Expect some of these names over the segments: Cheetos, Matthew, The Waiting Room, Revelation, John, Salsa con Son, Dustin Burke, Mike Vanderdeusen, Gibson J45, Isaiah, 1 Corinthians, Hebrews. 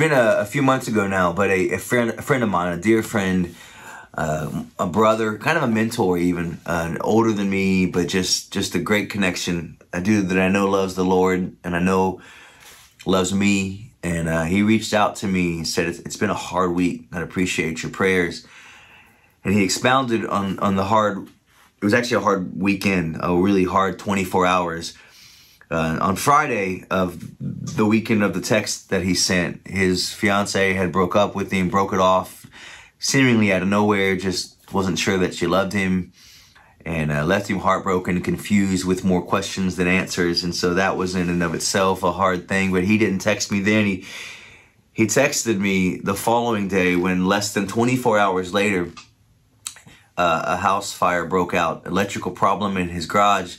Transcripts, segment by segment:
been a few months ago now, but a friend of mine, a dear friend, a brother, kind of a mentor even, older than me, but just a great connection. A dude that I know loves the Lord and I know loves me. And he reached out to me and said, it's been a hard week. I appreciate your prayers. And he expounded on the hard, it was actually a hard weekend, a really hard 24 hours. On Friday of the weekend of the text that he sent, his fiance had broke up with him, broke it off, seemingly out of nowhere, just wasn't sure that she loved him, and left him heartbroken, confused, with more questions than answers. And so that was in and of itself a hard thing, but he didn't text me then. He texted me the following day when less than 24 hours later, a house fire broke out. Electrical problem in his garage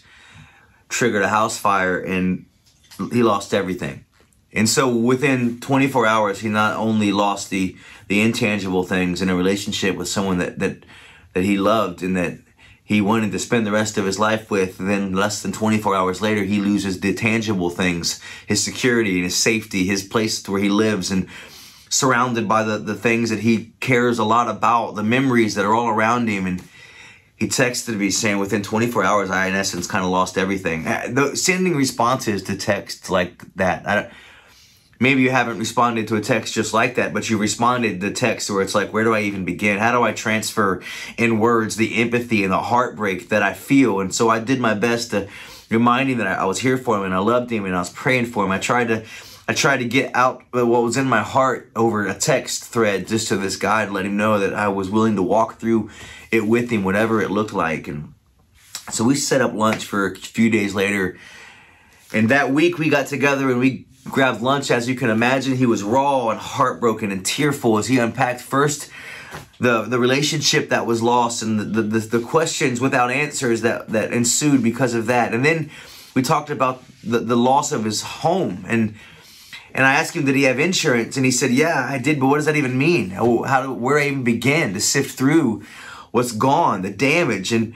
triggered a house fire and he lost everything. And so within 24 hours, he not only lost the intangible things in a relationship with someone that he loved and that he wanted to spend the rest of his life with, and then less than 24 hours later, he loses the tangible things, his security and his safety, his place where he lives, and surrounded by the things that he cares a lot about, the memories that are all around him. And he texted me saying, within 24 hours, I, in essence, kind of lost everything. Sending responses to texts like that. Maybe you haven't responded to a text just like that, but you responded to text where it's like, where do I even begin? How do I transfer in words the empathy and the heartbreak that I feel? And so I did my best to remind him that I was here for him and I loved him and I was praying for him. I tried to get out what was in my heart over a text thread just to this guy to let him know that I was willing to walk through it with him, whatever it looked like. And so we set up lunch for a few days later. And that week we got together and we grabbed lunch. As you can imagine, he was raw and heartbroken and tearful as he unpacked first the relationship that was lost and the questions without answers that ensued because of that. And then we talked about the loss of his home. And I asked him, did he have insurance? And he said, yeah, I did, but what does that even mean? Where do I even begin to sift through what's gone, the damage? And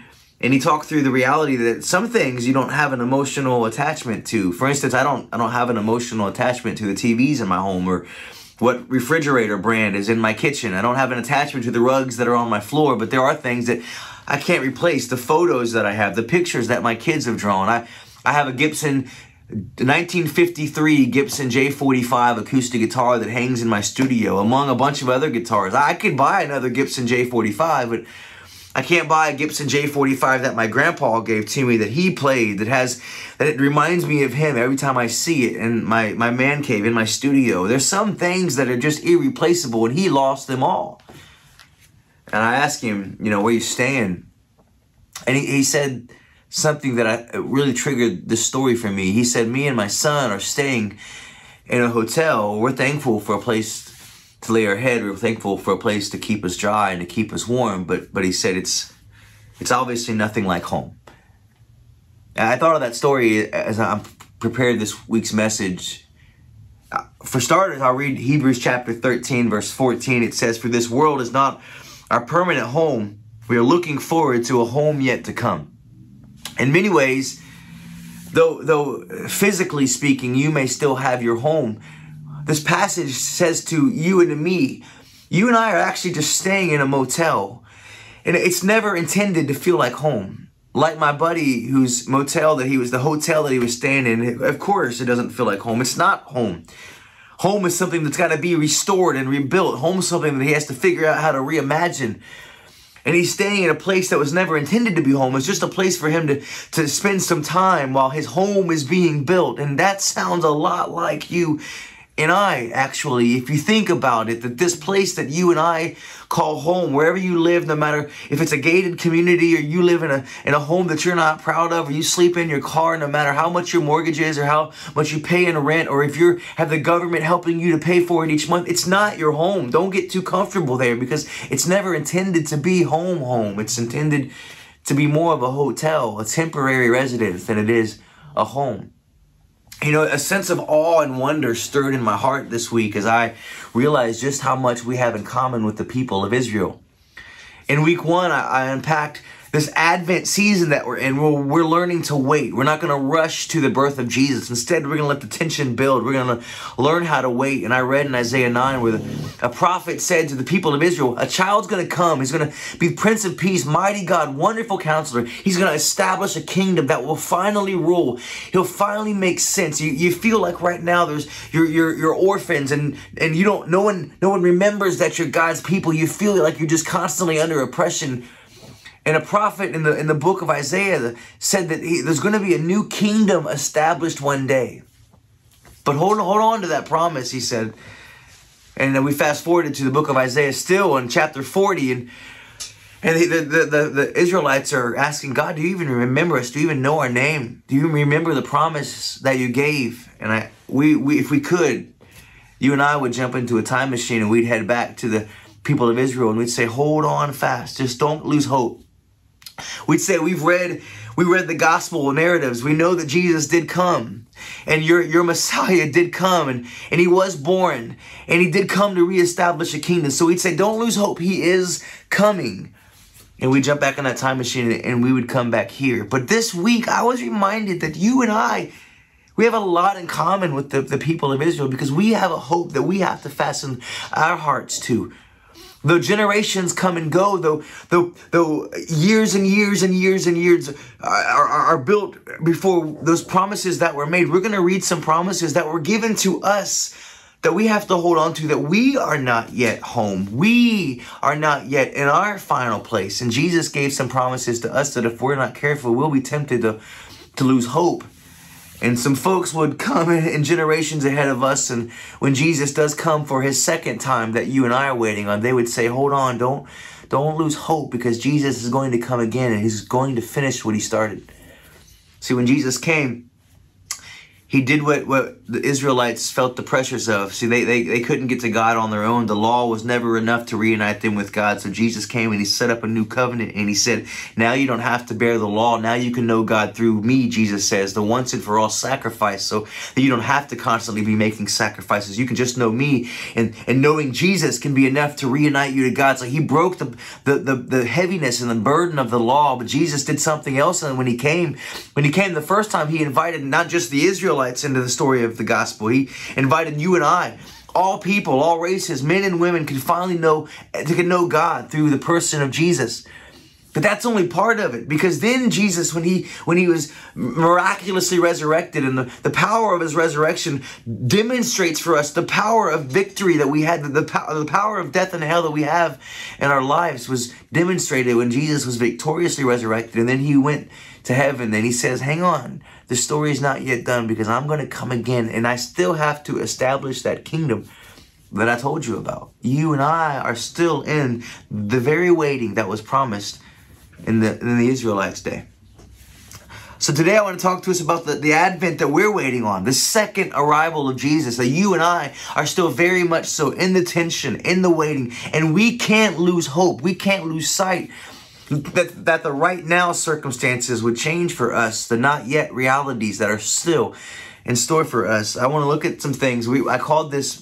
he talked through the reality that some things you don't have an emotional attachment to. For instance, I don't have an emotional attachment to the TVs in my home or what refrigerator brand is in my kitchen. I don't have an attachment to the rugs that are on my floor, but there are things that I can't replace. The photos that I have, the pictures that my kids have drawn. I have a 1953 Gibson J45 acoustic guitar that hangs in my studio among a bunch of other guitars. I could buy another Gibson J45, but I can't buy a Gibson J45 that my grandpa gave to me that he played, that it reminds me of him every time I see it in my man cave, in my studio. There's some things that are just irreplaceable, and he lost them all. And I asked him, you know, where you stand? And he said something that really triggered the story for me. He said, me and my son are staying in a hotel. We're thankful for a place to lay our head, we're thankful for a place to keep us dry and to keep us warm, but he said it's obviously nothing like home. And I thought of that story as I prepared this week's message. For starters, I'll read Hebrews chapter 13, verse 14. It says, for this world is not our permanent home. We are looking forward to a home yet to come. In many ways, though physically speaking, you may still have your home, this passage says to you and to me, you and I are actually just staying in a motel. And it's never intended to feel like home. Like my buddy whose motel the hotel that he was staying in, of course it doesn't feel like home. It's not home. Home is something that's got to be restored and rebuilt. Home is something that he has to figure out how to reimagine. And he's staying in a place that was never intended to be home. It's just a place for him to spend some time while his home is being built. And that sounds a lot like you and I, actually, if you think about it, that this place that you and I call home, wherever you live, no matter if it's a gated community or you live in a home that you're not proud of, or you sleep in your car, no matter how much your mortgage is or how much you pay in rent, or if you have the government helping you to pay for it each month, it's not your home. Don't get too comfortable there because it's never intended to be home. It's intended to be more of a hotel, a temporary residence than it is a home. You know, a sense of awe and wonder stirred in my heart this week as I realized just how much we have in common with the people of Israel. In week 1, I unpacked This Advent season that we're in, we're learning to wait. We're not going to rush to the birth of Jesus. Instead, we're going to let the tension build. We're going to learn how to wait. And I read in Isaiah 9 where a prophet said to the people of Israel, a child's going to come. He's going to be Prince of Peace, Mighty God, Wonderful Counselor. He's going to establish a kingdom that will finally rule. He'll finally make sense. You feel like right now there's you're orphans and you don't no one remembers that you're God's people. You feel like you're just constantly under oppression. And a prophet in the book of Isaiah said that there's going to be a new kingdom established one day. But hold on to that promise, he said. And then we fast forwarded to the book of Isaiah still in chapter 40. And the Israelites are asking, God, do you even remember us? Do you even know our name? Do you remember the promise that you gave? And we if we could, you and I would jump into a time machine and we'd head back to the people of Israel and we'd say, hold on fast. Just don't lose hope. We'd say we read the gospel narratives. We know that Jesus did come and your Messiah did come and he was born and he did come to reestablish a kingdom. So we'd say, don't lose hope. He is coming. And we jump back on that time machine and we would come back here. But this week, I was reminded that you and I, we have a lot in common with the people of Israel because we have a hope that we have to fasten our hearts to. Though generations come and go, though years and years and years and years are built before those promises that were made, we're going to read some promises that were given to us that we have to hold on to, that we are not yet home. We are not yet in our final place. And Jesus gave some promises to us that if we're not careful, we'll be tempted to lose hope. And some folks would come in generations ahead of us, and when Jesus does come for his second time that you and I are waiting on, they would say, hold on, don't lose hope, because Jesus is going to come again and he's going to finish what he started. See, when Jesus came, he did what the Israelites felt the pressures of. See, they couldn't get to God on their own. The law was never enough to reunite them with God. So Jesus came and he set up a new covenant and he said, now you don't have to bear the law. Now you can know God through me, Jesus says, the once and for all sacrifice, so that you don't have to constantly be making sacrifices. You can just know me, and knowing Jesus can be enough to reunite you to God. So he broke the heaviness and the burden of the law, but Jesus did something else. And when he came the first time, he invited not just the Israelites into the story of the gospel. He invited you and I, all people, all races, men and women, can finally know God through the person of Jesus. But that's only part of it, because then Jesus, when he was miraculously resurrected, and the power of his resurrection demonstrates for us the power of victory that we had, the power of death and hell that we have in our lives was demonstrated when Jesus was victoriously resurrected. And then he went to heaven and he says, hang on, the story is not yet done, because I'm going to come again and I still have to establish that kingdom that I told you about. You and I are still in the very waiting that was promised in the Israelites' day. So today I want to talk to us about the Advent that we're waiting on, the second arrival of Jesus, that you and I are still very much so in the tension, in the waiting, and we can't lose hope. We can't lose sight that the right now circumstances would change for us, the not yet realities that are still in store for us. I want to look at some things. I called this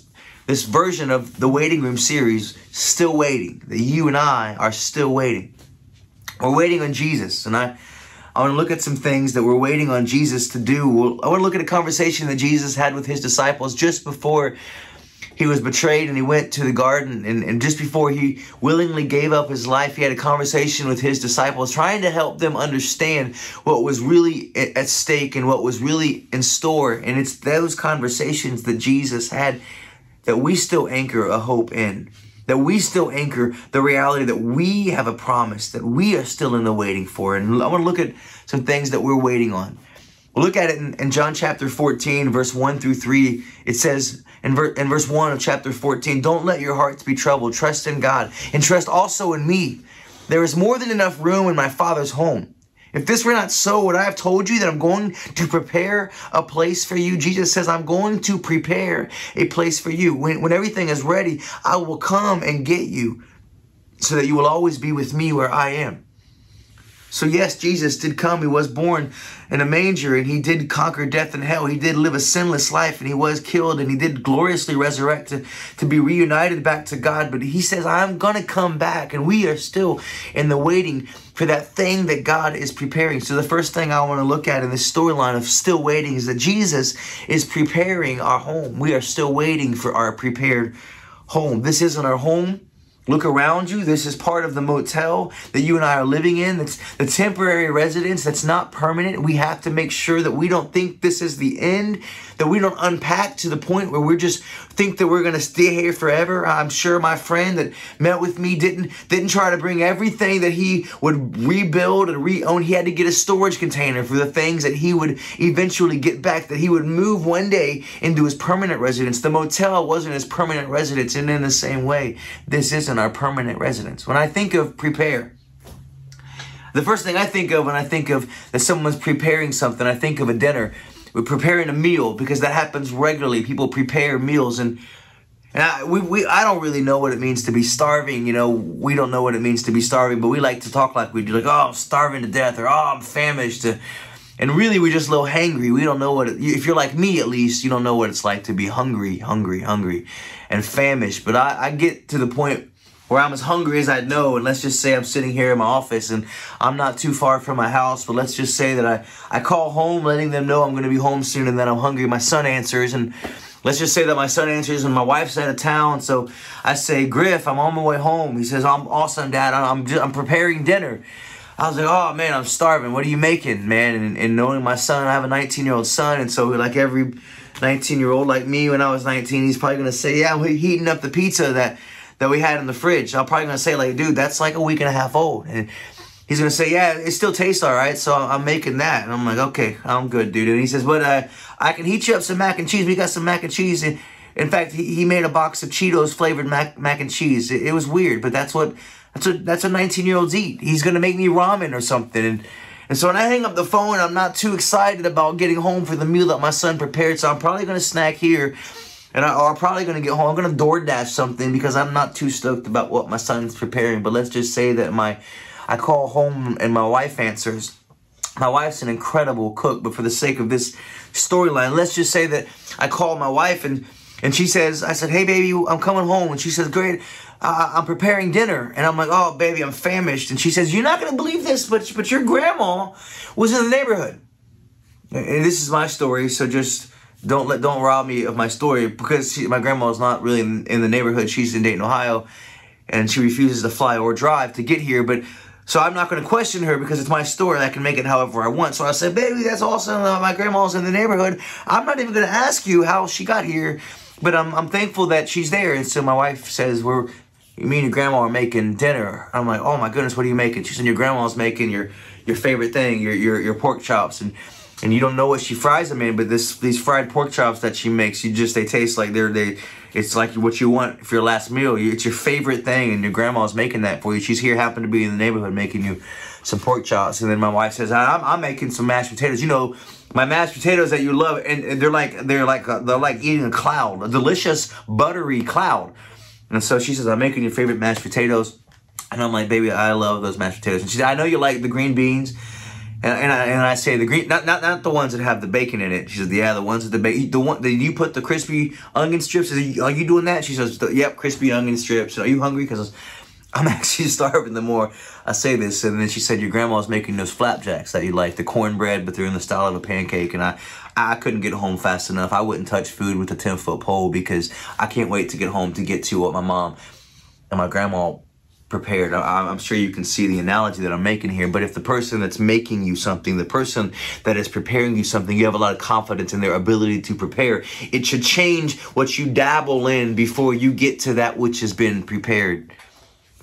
version of the Waiting Room series, Still Waiting, that you and I are still waiting. We're waiting on Jesus, and I want to look at some things that we're waiting on Jesus to do. I want to look at a conversation that Jesus had with his disciples just before he was betrayed and he went to the garden, and just before he willingly gave up his life, he had a conversation with his disciples trying to help them understand what was really at stake and what was really in store. And it's those conversations that Jesus had that we still anchor a hope in, that we still anchor the reality that we have a promise that we are still in the waiting for. And I want to look at some things that we're waiting on. We'll look at it in John chapter 14, verse 1 through 3. It says in verse 1 of chapter 14, don't let your hearts be troubled. Trust in God and trust also in me. There is more than enough room in my Father's home. If this were not so, would I have told you that I'm going to prepare a place for you? Jesus says, I'm going to prepare a place for you. When everything is ready, I will come and get you so that you will always be with me where I am. So yes, Jesus did come. He was born in a manger, and he did conquer death and hell. He did live a sinless life, and he was killed, and he did gloriously resurrect to be reunited back to God. But he says, I'm going to come back, and we are still in the waiting for that thing that God is preparing. So the first thing I want to look at in this storyline of still waiting is that Jesus is preparing our home. We are still waiting for our prepared home. This isn't our home. Look around you. This is part of the motel that you and I are living in. That's the temporary residence. That's not permanent. We have to make sure that we don't think this is the end, that we don't unpack to the point where we just think that we're going to stay here forever. I'm sure my friend that met with me didn't try to bring everything that he would rebuild and re-own. He had to get a storage container for the things that he would eventually get back, that he would move one day into his permanent residence. The motel wasn't his permanent residence, and in the same way, this isn't our permanent residence. When I think of prepare, the first thing I think of when I think of that someone's preparing something, I think of a dinner. We're preparing a meal, because that happens regularly. People prepare meals, and I don't really know what it means to be starving. You know, we don't know what it means to be starving, but we like to talk like we do, like, oh, I'm starving to death, or oh, I'm famished. And really, we're just a little hangry. We don't know what, if you're like me at least, you don't know what it's like to be hungry, and famished. But I get to the point where I'm as hungry as I know, and let's just say I'm sitting here in my office, and I'm not too far from my house, but let's just say that I call home, letting them know I'm going to be home soon, and that I'm hungry. My son answers, and let's just say that my son answers, and my wife's out of town, so I say, Griff, I'm on my way home. He says, I'm awesome, Dad. I'm preparing dinner. I was like, oh, man, I'm starving. What are you making, man? And knowing my son, I have a 19-year-old son, and so like every 19-year-old like me when I was 19, he's probably going to say, yeah, we're heating up the pizza that we had in the fridge. I'm probably going to say, like, dude, that's like a week and a half old. And he's going to say, yeah, it still tastes all right, so I'm making that. And I'm like, okay, I'm good, dude. And he says, but I can heat you up some mac and cheese. We got some mac and cheese. And in fact, he made a box of Cheetos flavored mac and cheese. It was weird, but that's what 19-year-olds eat. He's going to make me ramen or something. And so when I hang up the phone, I'm not too excited about getting home for the meal that my son prepared, so I'm probably going to snack here. And I'm probably going to get home. I'm going to DoorDash something because I'm not too stoked about what my son's preparing. But let's just say that I call home and my wife answers. My wife's an incredible cook, but for the sake of this storyline, let's just say that I call my wife and she says, I said, hey, baby, I'm coming home. And she says, great, I'm preparing dinner. And I'm like, oh, baby, I'm famished. And she says, you're not going to believe this, but your grandma was in the neighborhood. And this is my story, so just... Don't rob me of my story, because my grandma's not really in the neighborhood. She's in Dayton, Ohio, and she refuses to fly or drive to get here. But so I'm not going to question her because it's my story, and I can make it however I want. So I said, baby, that's awesome. My grandma's in the neighborhood. I'm not even going to ask you how she got here, but I'm thankful that she's there. And so my wife says, me and your grandma are making dinner. I'm like, oh my goodness, what are you making? She said, your grandma's making your favorite thing, your pork chops. And you don't know what she fries them in, but these fried pork chops that she makes, they taste like it's like what you want for your last meal. It's your favorite thing, and your grandma's making that for you. She's here, happened to be in the neighborhood, making you some pork chops. And then my wife says, I'm making some mashed potatoes. You know, my mashed potatoes that you love, and they're like eating a cloud, a delicious buttery cloud. And so she says, I'm making your favorite mashed potatoes, and I'm like, baby, I love those mashed potatoes. And she said, I know you like the green beans. And I say the green, not the ones that have the bacon in it. She says, yeah, the ones with the bacon. The one that you put the crispy onion strips. Are you doing that? She says, yep, crispy onion strips. Are you hungry? Because I'm actually starving. The more I say this, and then she said, your grandma's making those flapjacks that you like, the cornbread, but they're in the style of a pancake. And I couldn't get home fast enough. I wouldn't touch food with a 10-foot pole because I can't wait to get home to get to what my mom and my grandma prepared. I'm sure you can see the analogy that I'm making here, but if the person that's making you something, the person that is preparing you something, you have a lot of confidence in their ability to prepare. It should change what you dabble in before you get to that which has been prepared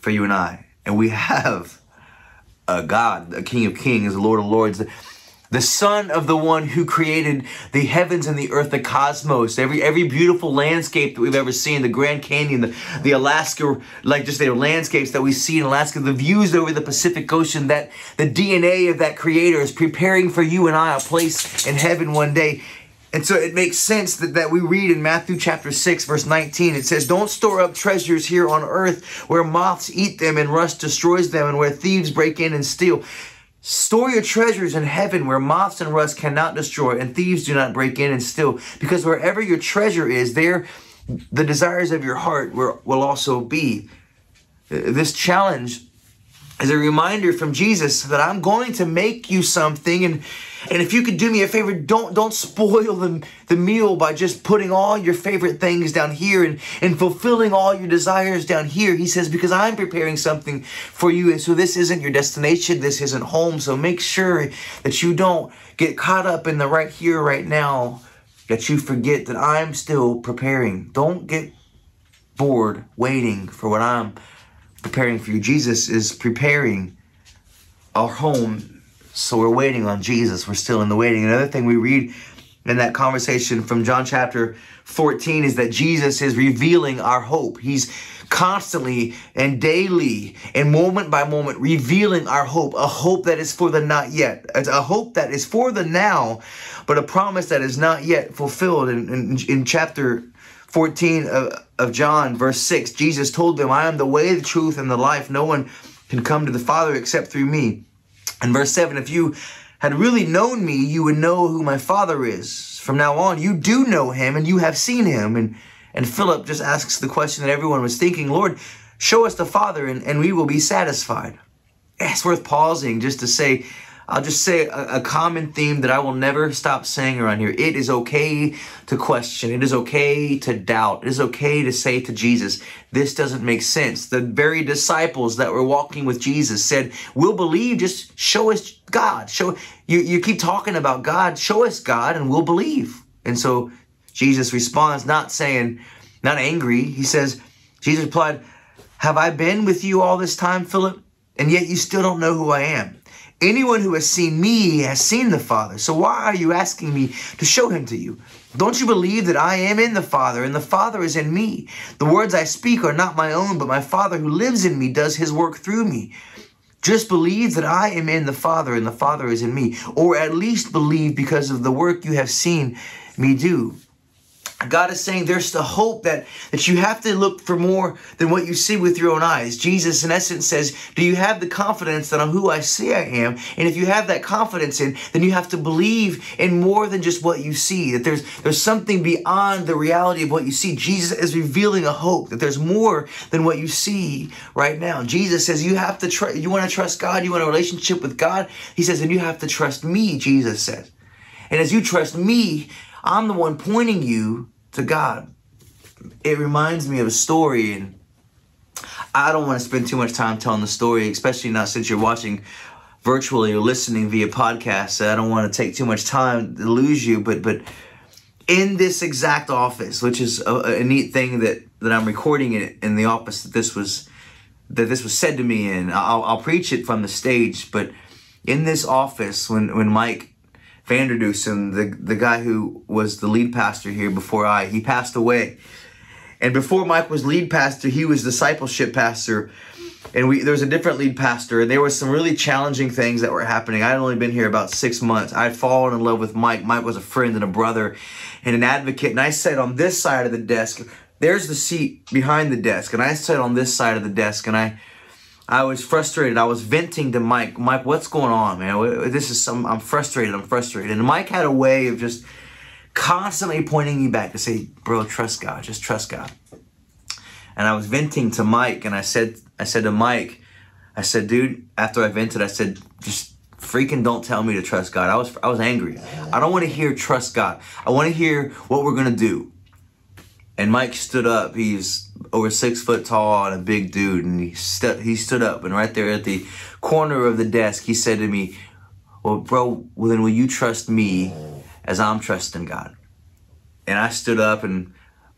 for you and I. And we have a God, a King of Kings, a Lord of Lords, the Son of the one who created the heavens and the earth, the cosmos, every beautiful landscape that we've ever seen, the Grand Canyon, the Alaska, like just the landscapes that we see in Alaska, the views over the Pacific Ocean, that the DNA of that creator is preparing for you and I a place in heaven one day. And so it makes sense that we read in Matthew chapter 6, verse 19, it says, don't store up treasures here on earth where moths eat them and rust destroys them and where thieves break in and steal. Store your treasures in heaven where moths and rust cannot destroy and thieves do not break in and steal. Because wherever your treasure is, there the desires of your heart will also be. This challenge is a reminder from Jesus that I'm going to make you something. And if you could do me a favor, don't spoil the meal by just putting all your favorite things down here and fulfilling all your desires down here. He says, because I'm preparing something for you. And so this isn't your destination. This isn't home. So make sure that you don't get caught up in the right here, right now, that you forget that I'm still preparing. Don't get bored waiting for what I'm preparing for you. Jesus is preparing our home, so we're waiting on Jesus. We're still in the waiting. Another thing we read in that conversation from John chapter 14 is that Jesus is revealing our hope. He's constantly and daily and moment by moment revealing our hope, a hope that is for the not yet. It's a hope that is for the now, but a promise that is not yet fulfilled. In chapter 14 of John, verse 6, Jesus told them, I am the way, the truth, and the life. No one can come to the Father except through me. And verse 7, if you had really known me, you would know who my Father is. From now on, you do know him, and you have seen him. And Philip just asks the question that everyone was thinking, Lord, show us the Father, and we will be satisfied. It's worth pausing just to say, I'll just say a common theme that I will never stop saying around here. It is okay to question. It is okay to doubt. It is okay to say to Jesus, this doesn't make sense. The very disciples that were walking with Jesus said, we'll believe, just show us God. You keep talking about God, show us God and we'll believe. And so Jesus responds, not angry. He says, Jesus replied, have I been with you all this time, Philip? And yet you still don't know who I am. Anyone who has seen me has seen the Father. So why are you asking me to show him to you? Don't you believe that I am in the Father and the Father is in me? The words I speak are not my own, but my Father who lives in me does his work through me. Just believe that I am in the Father and the Father is in me, or at least believe because of the work you have seen me do. God is saying there's the hope that you have to look for more than what you see with your own eyes. Jesus, in essence, says, do you have the confidence that I'm who I say I am? And if you have that confidence in, then you have to believe in more than just what you see, that there's something beyond the reality of what you see. Jesus is revealing a hope that there's more than what you see right now. Jesus says, you want to trust God, you want a relationship with God. He says, and you have to trust me, Jesus says. And as you trust me, I'm the one pointing you to God. It reminds me of a story, and I don't want to spend too much time telling the story, especially not since you're watching virtually or listening via podcast. I don't want to take too much time to lose you, but in this exact office, which is a neat thing that I'm recording it in the office that this was said to me in. I'll preach it from the stage, but in this office, when Mike Vanderdeusen, the guy who was the lead pastor here before he passed away. And before Mike was lead pastor, he was discipleship pastor. And there was a different lead pastor. And there were some really challenging things that were happening. I'd only been here about 6 months. I'd fallen in love with Mike. Mike was a friend and a brother and an advocate. And I sat on this side of the desk. There's the seat behind the desk. And I sat on this side of the desk. And I was frustrated. I was venting to Mike. Mike, what's going on, man? I'm frustrated. I'm frustrated. And Mike had a way of just constantly pointing me back to say, bro, trust God. Just trust God. And I was venting to Mike, and I said to Mike, I said, dude, after I vented, I said, just freaking don't tell me to trust God. I was angry. I don't want to hear trust God. I want to hear what we're going to do. And Mike stood up. He's over 6 foot tall and a big dude, and he stood up, and right there at the corner of the desk, he said to me, well, bro, then will you trust me as I'm trusting God? And I stood up and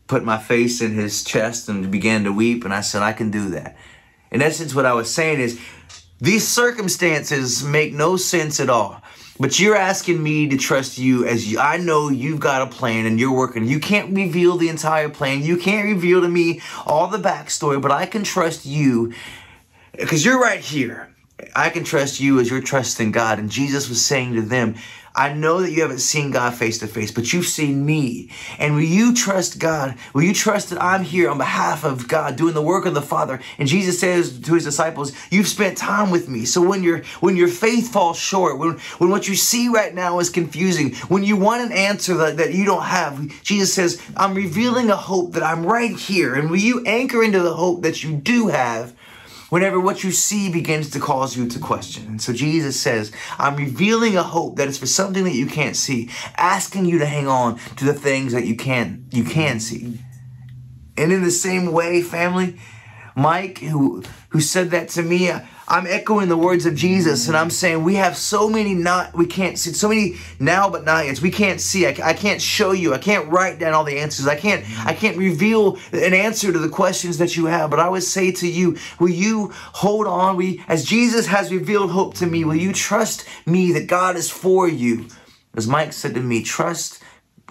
put my face in his chest and began to weep, and I said, I can do that. In essence, what I was saying is, these circumstances make no sense at all. But you're asking me to trust you I know you've got a plan and you're working. You can't reveal the entire plan. You can't reveal to me all the backstory, but I can trust you because you're right here. I can trust you as you're trusting God. And Jesus was saying to them, I know that you haven't seen God face to face, but you've seen me. And will you trust God? Will you trust that I'm here on behalf of God doing the work of the Father? And Jesus says to his disciples, you've spent time with me. So when your faith falls short, when what you see right now is confusing, when you want an answer that you don't have, Jesus says, I'm revealing a hope that I'm right here. And will you anchor into the hope that you do have whenever what you see begins to cause you to question? And so Jesus says, I'm revealing a hope that is for something that you can't see, asking you to hang on to the things that you can see. And in the same way, family, Mike, who said that to me, I'm echoing the words of Jesus, and I'm saying we have so many we can't see, so many now but not yet. We can't see. I can't show you. I can't write down all the answers. I can't reveal an answer to the questions that you have. But I would say to you, will you hold on? As Jesus has revealed hope to me, will you trust me that God is for you? As Mike said to me,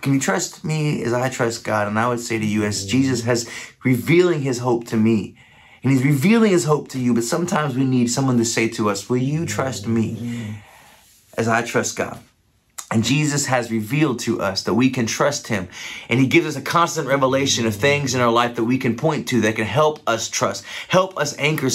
can you trust me as I trust God? And I would say to you, as Jesus has revealing his hope to me, and he's revealing his hope to you, but sometimes we need someone to say to us, will you trust me as I trust God? And Jesus has revealed to us that we can trust him. And he gives us a constant revelation of things in our life that we can point to that can help us trust, help us anchor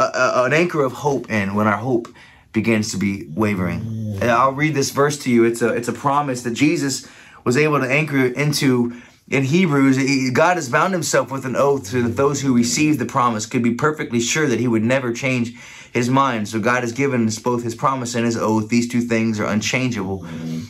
an anchor of hope in when our hope begins to be wavering. And I'll read this verse to you. It's a promise that Jesus was able to anchor into. In Hebrews, God has bound himself with an oath so that those who receive the promise could be perfectly sure that he would never change his mind. So God has given us both his promise and his oath. These two things are unchangeable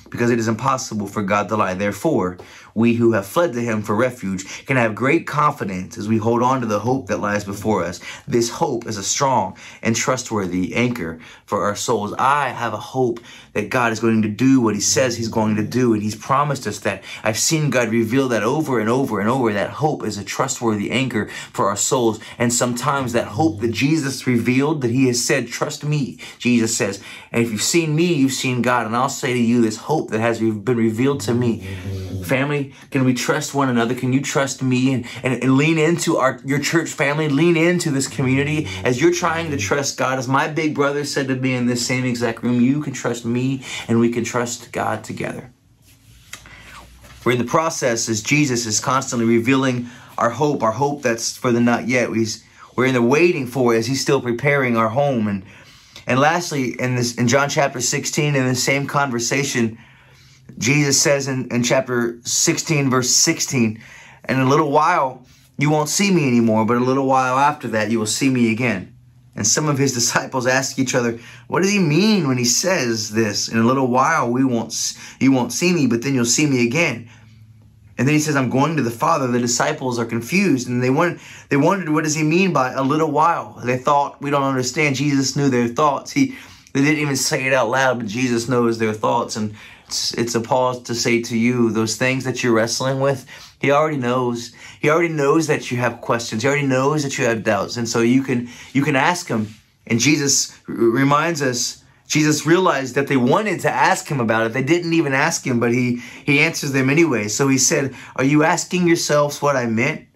because it is impossible for God to lie. Therefore, we who have fled to him for refuge can have great confidence as we hold on to the hope that lies before us. This hope is a strong and trustworthy anchor for our souls. I have a hope that God is going to do what he says he's going to do, and he's promised us that. I've seen God reveal that over and over and over. That hope is a trustworthy anchor for our souls. And sometimes that hope that Jesus revealed, that he has said, trust me, Jesus says, and if you've seen me, you've seen God. And I'll say to you, this hope that has been revealed to me, family, can we trust one another? Can you trust me and lean into your church family, lean into this community as you're trying to trust God? As my big brother said to me in this same exact room, you can trust me and we can trust God together. We're in the process as Jesus is constantly revealing our hope that's for the not yet. We're in the waiting for it as he's still preparing our home. And lastly, in John chapter 16, in the same conversation, Jesus says in chapter 16, verse 16, in a little while, you won't see me anymore, but a little while after that, you will see me again. And some of his disciples ask each other, what does he mean when he says this? In a little while, you won't see me, but then you'll see me again. And then he says, I'm going to the Father. The disciples are confused, and they wondered, what does he mean by a little while? They thought, we don't understand. Jesus knew their thoughts. They didn't even say it out loud, but Jesus knows their thoughts. And it's a pause to say to you, those things that you're wrestling with, he already knows. He already knows that you have questions. He already knows that you have doubts. And so you can ask him. And Jesus reminds us, Jesus realized that they wanted to ask him about it. They didn't even ask him, but he answers them anyway. So he said, are you asking yourselves what I meant?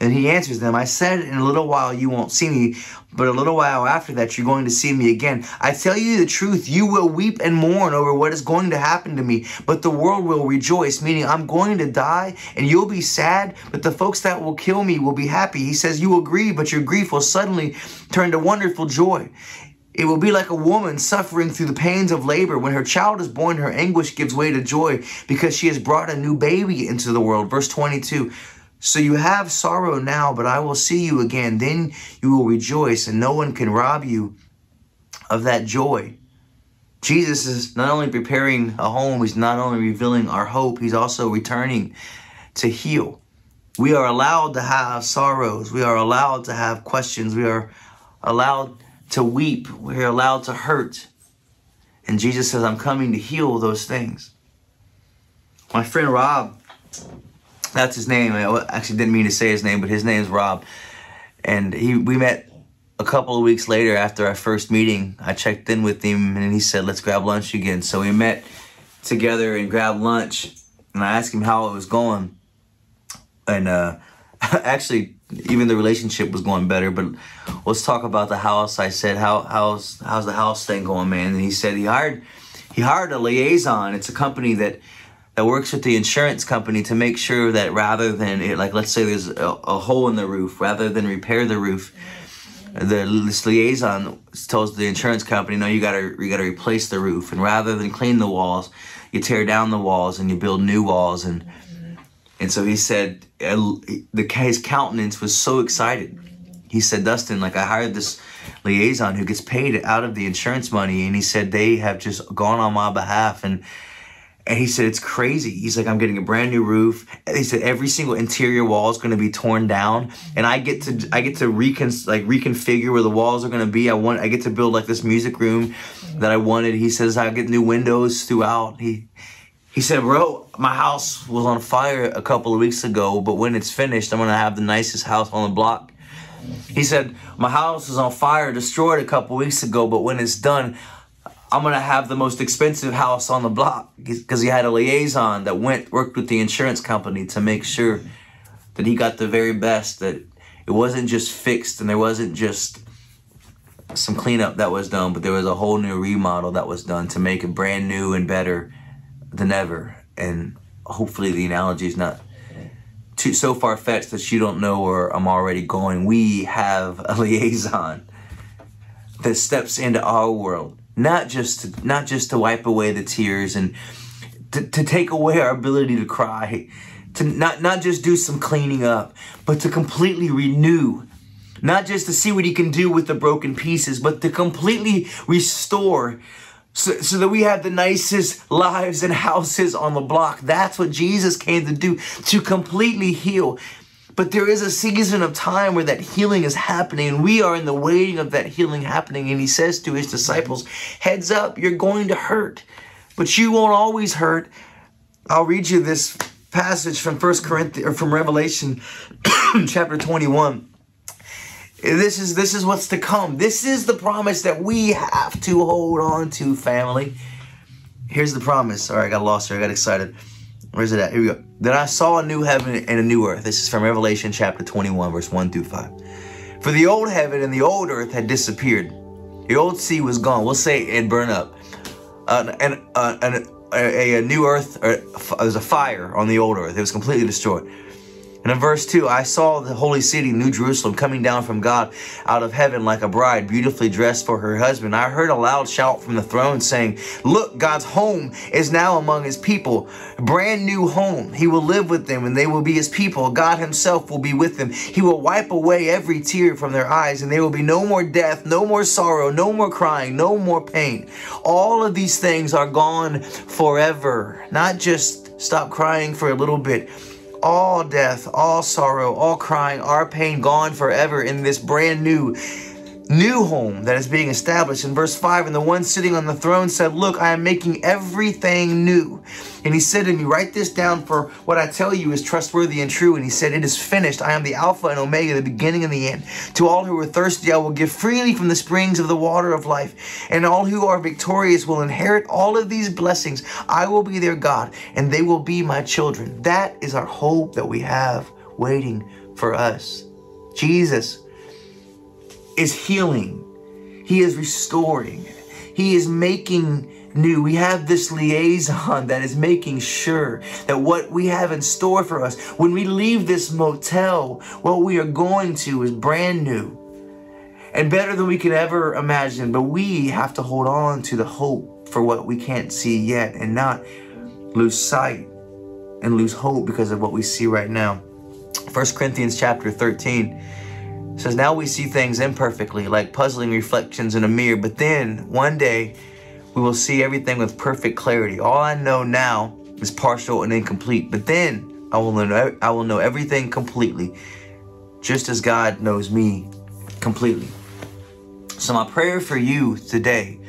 And he answers them, I said, in a little while you won't see me, but a little while after that you're going to see me again. I tell you the truth, you will weep and mourn over what is going to happen to me, but the world will rejoice, meaning I'm going to die and you'll be sad, but the folks that will kill me will be happy. He says, you will grieve, but your grief will suddenly turn to wonderful joy. It will be like a woman suffering through the pains of labor. When her child is born, her anguish gives way to joy because she has brought a new baby into the world. Verse 22. So you have sorrow now, but I will see you again. Then you will rejoice, and no one can rob you of that joy. Jesus is not only preparing a home, he's not only revealing our hope, he's also returning to heal. We are allowed to have sorrows. We are allowed to have questions. We are allowed to weep. We are allowed to hurt. And Jesus says, I'm coming to heal those things. My friend Rob, that's his name. I actually didn't mean to say his name, but his name's Rob. And we met a couple of weeks later after our first meeting. I checked in with him, and he said, let's grab lunch again. So we met together and grabbed lunch, and I asked him how it was going. And actually, even the relationship was going better, but let's talk about the house. I said, how's the house thing going, man? And he said he hired He hired a liaison. It's a company that works with the insurance company to make sure that rather than, let's say there's a hole in the roof, rather than repair the roof, this liaison tells the insurance company, no, you gotta replace the roof. And rather than clean the walls, you tear down the walls and you build new walls. And so he said, his countenance was so excited. He said, Dustin, I hired this liaison who gets paid out of the insurance money. And he said, they have just gone on my behalf. And he said, it's crazy. He's like, I'm getting a brand new roof. And he said, every single interior wall is going to be torn down. And I get to reconfigure where the walls are going to be. I get to build this music room that I wanted. He says, I get new windows throughout. He said, bro, my house was on fire a couple of weeks ago, but when it's finished, I'm going to have the nicest house on the block. He said, my house was on fire, destroyed a couple weeks ago, but when it's done, I'm going to have the most expensive house on the block, because he had a liaison that worked with the insurance company to make sure that he got the very best, that it wasn't just fixed and there wasn't just some cleanup that was done, but there was a whole new remodel that was done to make it brand new and better than ever. And hopefully the analogy is not too so far-fetched that you don't know where I'm already going. We have a liaison that steps into our world, not just to wipe away the tears and to take away our ability to cry, to not just do some cleaning up, but to completely renew, not just to see what he can do with the broken pieces, but to completely restore, so that we have the nicest lives and houses on the block. That's what Jesus came to do, to completely heal. But there is a season of time where that healing is happening, and we are in the waiting of that healing happening. And he says to his disciples, heads up, you're going to hurt, but you won't always hurt. I'll read you this passage from 1 Corinthians, or from Revelation chapter 21. This is what's to come. This is the promise that we have to hold on to, family. Here's the promise. All right, I got lost here. I got excited. Where's it at? Here we go. Then I saw a new heaven and a new earth. This is from Revelation chapter 21, verse 1-5. For the old heaven and the old earth had disappeared. The old sea was gone. We'll say it burned up. And a new earth, or there was a fire on the old earth. It was completely destroyed. And in verse 2, I saw the holy city, New Jerusalem, coming down from God out of heaven like a bride, beautifully dressed for her husband. I heard a loud shout from the throne saying, look, God's home is now among his people, a brand new home. He will live with them and they will be his people. God himself will be with them. He will wipe away every tear from their eyes, and there will be no more death, no more sorrow, no more crying, no more pain. All of these things are gone forever. Not just stop crying for a little bit. All death, all sorrow, all crying, our pain gone forever in this brand new home that is being established. In verse 5, and the one sitting on the throne said, look, I am making everything new. And he said to me, write this down, for what I tell you is trustworthy and true. And he said, it is finished. I am the Alpha and Omega, the beginning and the end. To all who are thirsty, I will give freely from the springs of the water of life. And all who are victorious will inherit all of these blessings. I will be their God, and they will be my children. That is our hope that we have waiting for us. Jesus is healing. He is restoring. He is making new. We have this liaison that is making sure that what we have in store for us, when we leave this motel, what we are going to is brand new and better than we could ever imagine. But we have to hold on to the hope for what we can't see yet, and not lose sight and lose hope because of what we see right now. 1 Corinthians chapter 13 says, now we see things imperfectly, like puzzling reflections in a mirror, but then one day we will see everything with perfect clarity. All I know now is partial and incomplete, but then I will know everything completely, just as God knows me completely. So my prayer for you today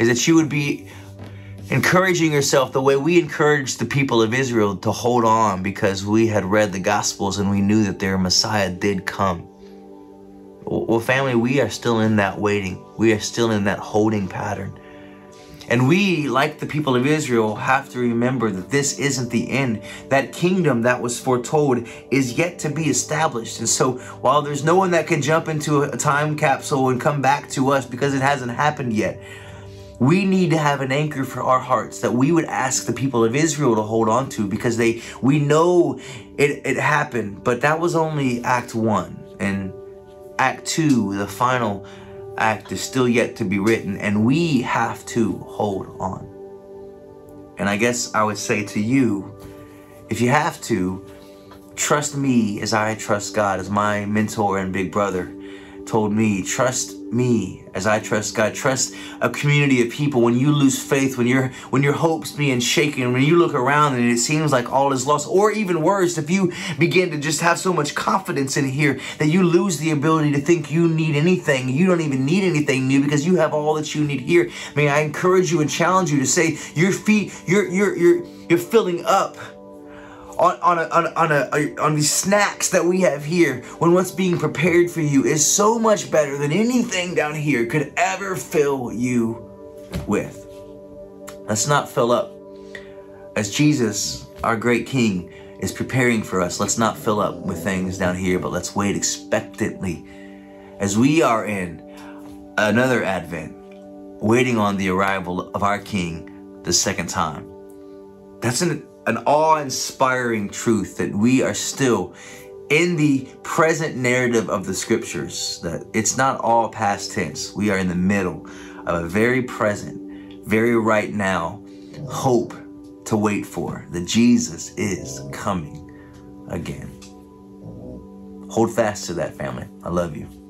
is that you would be encouraging yourself the way we encouraged the people of Israel to hold on, because we had read the Gospels and we knew that their Messiah did come. Well, family, we are still in that waiting. We are still in that holding pattern. And we, like the people of Israel, have to remember that this isn't the end. That kingdom that was foretold is yet to be established. And so while there's no one that can jump into a time capsule and come back to us because it hasn't happened yet, We need to have an anchor for our hearts that we would ask the people of Israel to hold on to, because we know it happened, but that was only Act 1. And Act 2, the final act, is still yet to be written, and we have to hold on. And I guess I would say to you, if you have to, trust me as I trust God, as my mentor and big brother told me. Trust me as I trust God. Trust a community of people. When you lose faith, when your hope's being shaken, when you look around and it seems like all is lost, or even worse, if you begin to just have so much confidence in here that you lose the ability to think you need anything. You don't even need anything new because you have all that you need here. I mean, I encourage you and challenge you to say your feet, you're filling up on these snacks that we have here, when what's being prepared for you is so much better than anything down here could ever fill you with. Let's not fill up. As Jesus, our great King, is preparing for us, let's not fill up with things down here, but let's wait expectantly as we are in another Advent, waiting on the arrival of our King the second time. That's an awe-inspiring truth, that we are still in the present narrative of the scriptures, that it's not all past tense. We are in the middle of a very present, very right now hope to wait for, that Jesus is coming again. Hold fast to that, family. I love you.